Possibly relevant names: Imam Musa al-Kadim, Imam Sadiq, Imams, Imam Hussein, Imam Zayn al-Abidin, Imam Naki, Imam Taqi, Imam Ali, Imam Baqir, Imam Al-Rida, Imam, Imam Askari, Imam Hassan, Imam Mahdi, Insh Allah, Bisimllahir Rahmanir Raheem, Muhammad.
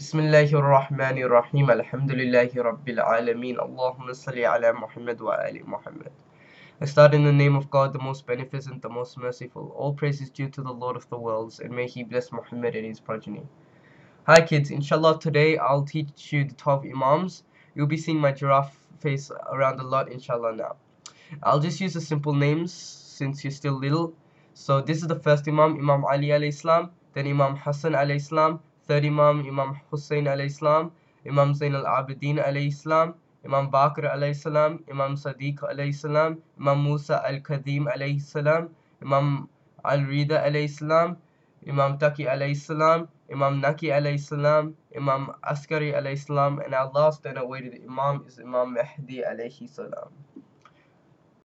Bismillahirrahmanirrahim. Alhamdulillahi Rabbil Alameen. Allahumma salli ala Muhammad wa ali Muhammad. I start in the name of God, the most beneficent, the most merciful. All praise is due to the Lord of the worlds, and may He bless Muhammad and his progeny. Hi kids, inshallah today I'll teach you the 12 Imams. You'll be seeing my giraffe face around a lot inshallah now. I'll just use the simple names since you're still little. So this is the first Imam, Imam Ali alayhi salam, then Imam Hassan alayhi salam, third Imam, Imam Hussein alayhi salam, Imam Zayn al-Abidin alayhi salam, Imam Baqir alayhi salam, Imam Sadiq alayhi salam, Imam Musa al-Kadim alayhi salam, Imam Al-Rida alayhi salam, Imam Taqi alayhi salam, Imam Naki alayhi salam, Imam Askari alayhi salam, and our last and awaited Imam is Imam Mahdi alayhi salam.